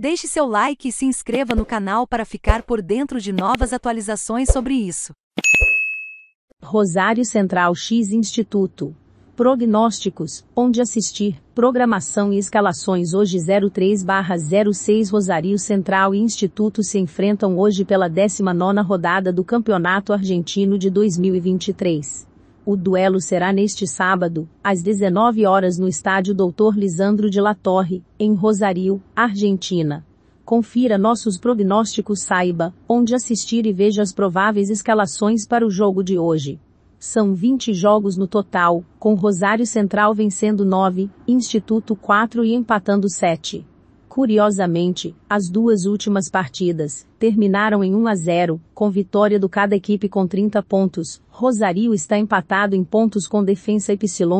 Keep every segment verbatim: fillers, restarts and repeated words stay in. Deixe seu like e se inscreva no canal para ficar por dentro de novas atualizações sobre isso. Rosário Central X Instituto. Prognósticos, onde assistir, programação e escalações hoje. Zero três barra zero seis Rosário Central e Instituto se enfrentam hoje pela décima nona rodada do Campeonato Argentino de dois mil e vinte e três. O duelo será neste sábado, às dezenove horas no estádio doutor Lisandro de La Torre, em Rosário, Argentina. Confira nossos prognósticos, saiba onde assistir e veja as prováveis escalações para o jogo de hoje. São vinte jogos no total, com Rosário Central vencendo nove, Instituto quatro e empatando sete. Curiosamente, as duas últimas partidas terminaram em um a zero, com vitória do cada equipe com trinta pontos. Rosário está empatado em pontos com Defensa y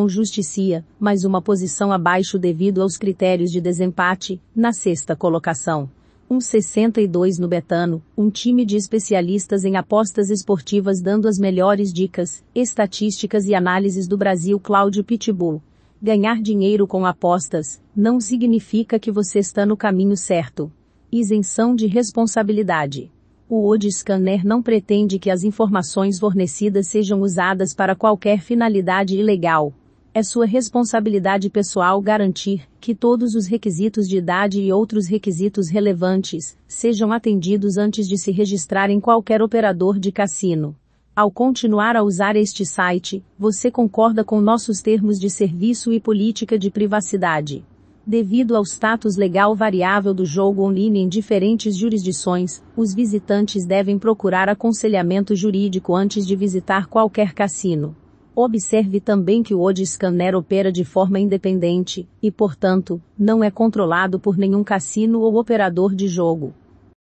Justicia, mas uma posição abaixo devido aos critérios de desempate, na sexta colocação. um vírgula sessenta e dois no Betano, um time de especialistas em apostas esportivas dando as melhores dicas, estatísticas e análises do Brasil. Cláudio Pitbull. Ganhar dinheiro com apostas não significa que você está no caminho certo. Isenção de responsabilidade. O Odds Scanner não pretende que as informações fornecidas sejam usadas para qualquer finalidade ilegal. É sua responsabilidade pessoal garantir que todos os requisitos de idade e outros requisitos relevantes sejam atendidos antes de se registrar em qualquer operador de cassino. Ao continuar a usar este site, você concorda com nossos termos de serviço e política de privacidade. Devido ao status legal variável do jogo online em diferentes jurisdições, os visitantes devem procurar aconselhamento jurídico antes de visitar qualquer cassino. Observe também que o Odds Scanner opera de forma independente, e portanto, não é controlado por nenhum cassino ou operador de jogo.